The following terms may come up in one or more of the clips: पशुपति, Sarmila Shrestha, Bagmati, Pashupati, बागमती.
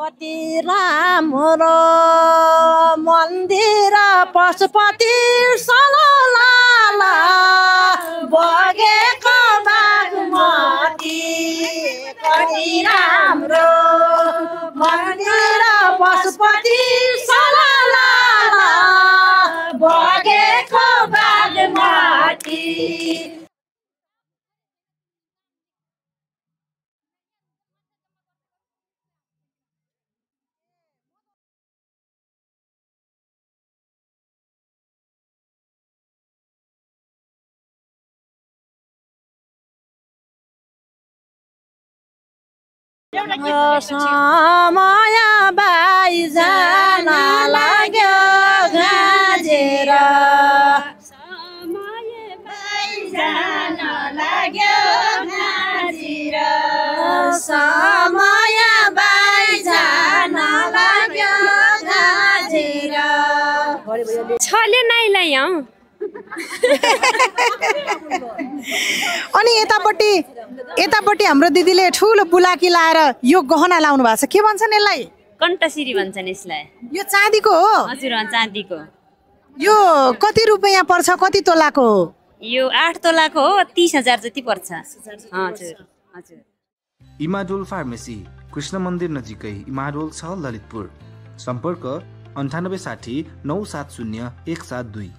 Koti Ramro Mandira Pashupati Salolala Bogeko Bagmati Koti Ramro Mandira Pashupati Salolala Bogeko Bagmati. Samaya bai jana lagyo gajera, samaya bai jana lagyo gajera, samaya bai jana lagyo gajera. Chale nai layau. अनि एतापटी हाम्रो दिदीले ठूलो बुलाकी लाएर यो गहना लाउनु भएको छ के भन्छन् यसलाई कण्ठसिरी भन्छन् यसलाई यो चाँदीको हो हजुर चाँदीको यो कति रुपैयाँ पर्छ कति तोलाको हो यो 8 तोलाको हो 30000 जति पर्छ हजुर हजुर इमाडोल फार्मेसी कृष्ण मन्दिर नजिकै इमाडोल छ ललितपुर सम्पर्क 9860970172।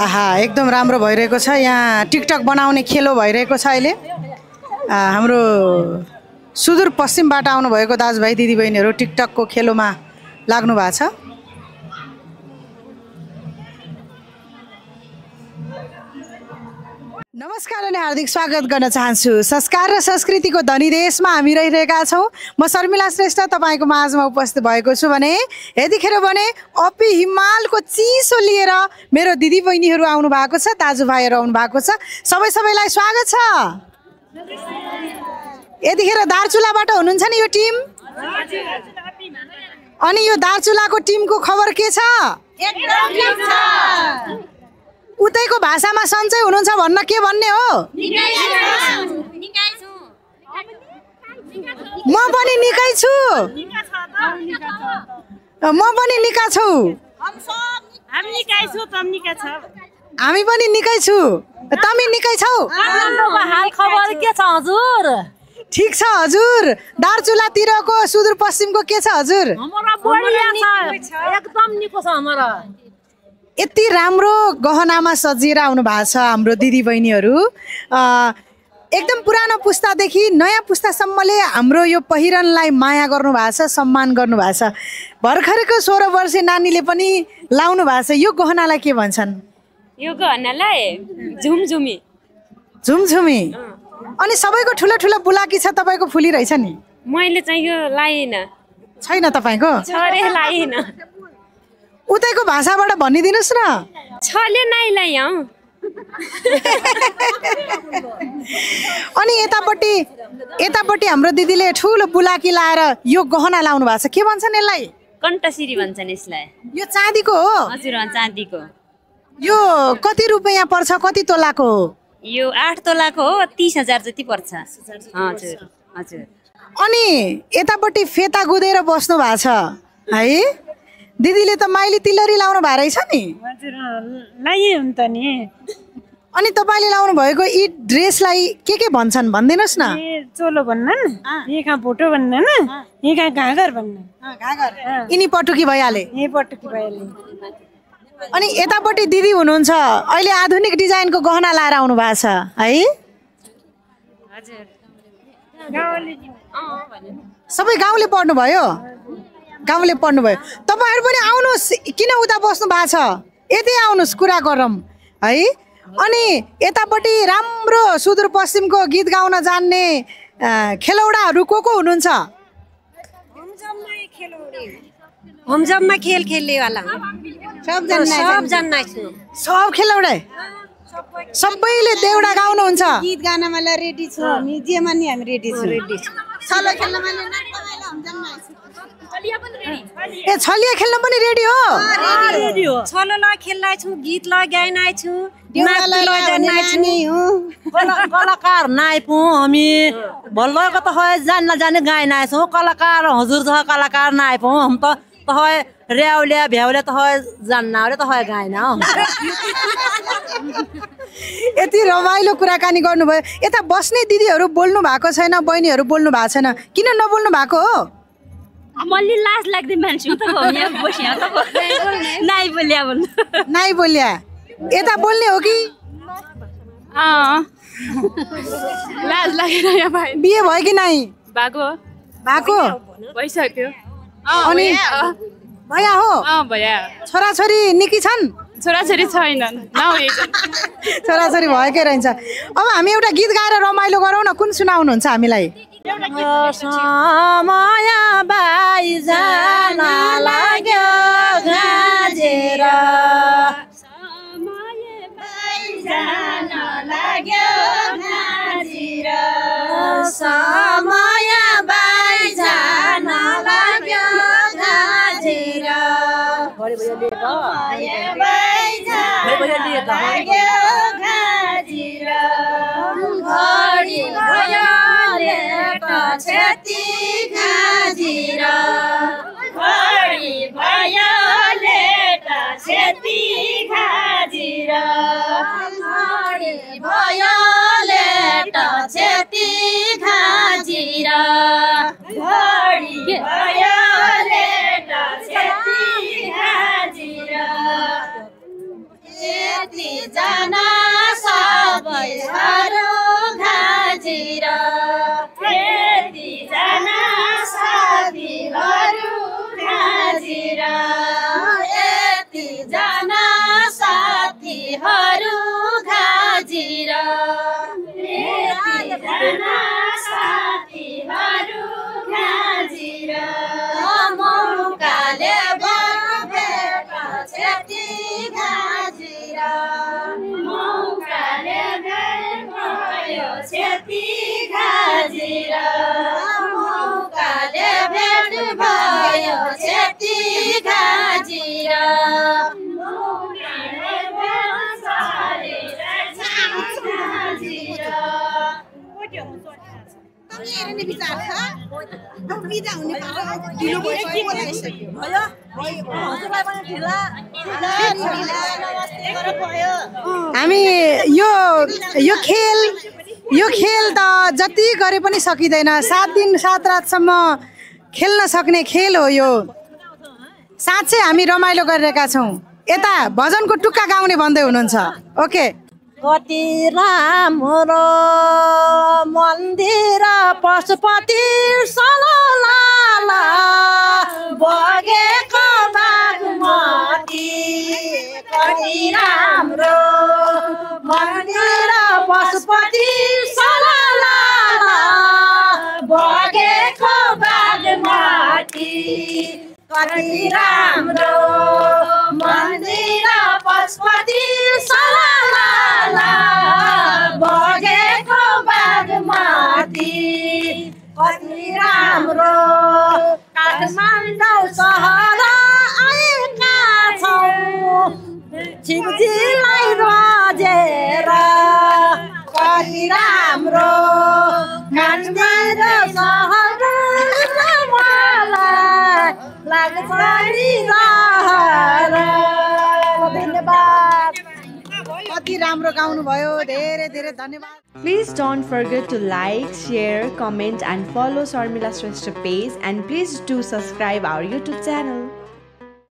आहा एकदम राम्रो भइरहेको छ यहाँ टिकटक बनाउने खेलो भइरहेको छ अहिले हाम्रो सुदूर पश्चिमबाट आउनु भएको दाजुभाइ दिदीबहिनीहरु टिकटक को खेलोमा लाग्नु भएको छ। नमस्कार अनि हार्दिक स्वागत गर्न चाहन्छु। संस्कार र संस्कृतिको धनी देशमा हामी रहिरहेका छौं। म शर्मिला श्रेष्ठ तपाईको माझमा उपस्थित भएको छु भने यतिखेर भने अपि हिमालको चिसो लिएर मेरो दिदी बहिनीहरु आउनु भएको छ दाजुभाइहरु आउनु भएको छ सबैलाई स्वागत छ। यतिखेर दार्चुलाबाट हुनुहुन्छ नि यो टिम अनि यो दार्चुलाको टिमको खबर के छ? एकदम ठिक छ। उतैको भाषामा सन्चै हुनुहुन्छ भन्न के भन्ने हो? निकै छु म पनि निकै छु म पनि निकै छु हामी पनि निकै छु तिमी निकै छौ हाल खबर के छ हजुर? ठीक छ हजुर। दार्चुलातिरको सुदूरपश्चिमको के छ हजुर? एकदम निको छ हाम्रो यति राम्रो गहनामा सजिएर आउनु भएको छ हाम्रो दिदी बहिनीहरु। एकदम पुरानो पुस्तादेखि नयाँ पुस्तासम्मले हाम्रो यो पहिरनलाई माया गर्नु भएको छ सम्मान गर्नु भएको छ। भर्खरको 16 वर्षे नानीले पनि लाउनु भएको छ यो गहनालाई के भन्छन्? यो गहनालाई झुमझुमी झुमझुमी। अनि सबैको ठूलो ठूलो बुलाकी छ तपाईको फुली रहेछ नि? मैले चाहिँ यो लाइन छैन तपाईको छरे लाइन उतैको भाषाबाट भनिदिनुस् न। छले नाइलायौ। अनि एतापटी हाम्रो दिदीले ठूलो बुलाकी लाएर यो गहना लाउनु भएको छ के भन्छन् यसलाई? कण्ठसिरी भन्छन् यसलाई। यो चाँदीको हो हजुर चाँदीको। यो कति रुपैयाँ पर्छ कति तोलाको हो? यो 8 तोलाको हो 30000 जति पर्छ हजुर हजुर। अनि एतापटी फेता गुदेर बस्नु भएको छ है दिदीले त माइली तिलरी लाउनु भा रहेछ नि? हजुर लाइए हुन्छ नि अनि तपाईले लाउनु भएको यी ड्रेसलाई के भन्छन् भन्दिनुस् न ए चोलो भन्छन् एका भोटो भन्छन् एका घागर भन्छन् घागर इनी पटुकी भइहाले ए पटुकी भइहाले अनि एतापटी दिदी हुनुहुन्छ अहिले आधुनिक डिजाइनको गहना लाएर आउनु भएको छ है हजुर गाउँले सबै गाउँले पढ्नु भयो तपाईहरु पनि आउनुस् किन उता बस्नु भएको छ यतै आउनुस् कुरा गरौँ है अनि यतापटी राम्रो सुदूरपश्चिमको गीत गाउन जान्ने खेलौडाहरु को हुनुहुन्छ हमजम्मा खेल खेल्ने वाला सब जन्ना सब खेलौडा सबैले देउडा गाउनु हुन्छ गीत गानमा रेडी छु हामी जेमा नि हामी रेडी छु छलिया खेल्नमा नि तपाईलाई हमजम्मा छलिया पनि रेडी ए छलिया खेल्न पनि रेडी हो छलला खेल्नै छु गीत ल गाइनै छु कलाकार नाइपु हामी भल्लको त खै जान्न जाने गाइना छौ कलाकार हजुर छ कलाकार नाइपु हम त खै रेउल्या भ्याउल्या त खै जान्नाले त खै गाइना हो यति रमाइलो कुराकानी गर्नुभयो यता बस्ने दिदीहरु बोल्नु भएको छैन बहिनीहरु बोल्नु भएको छैन किन नबोल्नु भएको हो मल्ली लाज लाग्दै मान्छे त हो यहाँ बसिया त नाइ बोल्या एता बोल्ने हो कि लाज लागेन यहाँ भाइ बिहे भयो कि नाइ भएको भइसक्यो अनि भया हो भया छोराछोरी निकी छन् छोराछोरी छैनन् छोराछोरी भएकै रहन्छ अब हामी एउटा गीत गाएर रमाइलो गरौँ न कुन सुनाउनुहुन्छ हामीलाई माया बाई जान लाग्यो गाजेर समय बाई जान लाग्यो गाजेर घडी भयो लेट क्षति गाजेर हामी यो खेल त जति गरे पनि सकिदैन 7 दिन 7 रातसम्म खेल्न सक्ने खेल हो यो साच्चै हामी रमाइलो गरिरहेका छौं एता भजनको टुक्का गाउने भन्दै हुनुहुन्छ ओके कति राम्रो मन्दिर पशुपति सललाला बगेको बागमती कति राम्रो मन्दिर पशुपति सललाला बगेको बागमती कति राम्रो मन्दिर पशुपति सललाला बगेको बागमती कति राम्रो काठमाडौँ सहर आएका छौँ छिमजीलाई रोजेर कति राम्रो काठमाडौँ सहर मलाई लाग्छ नि Please don't forget to like, share, comment and follow Sarmila Shrestha page and please do subscribe our YouTube channel.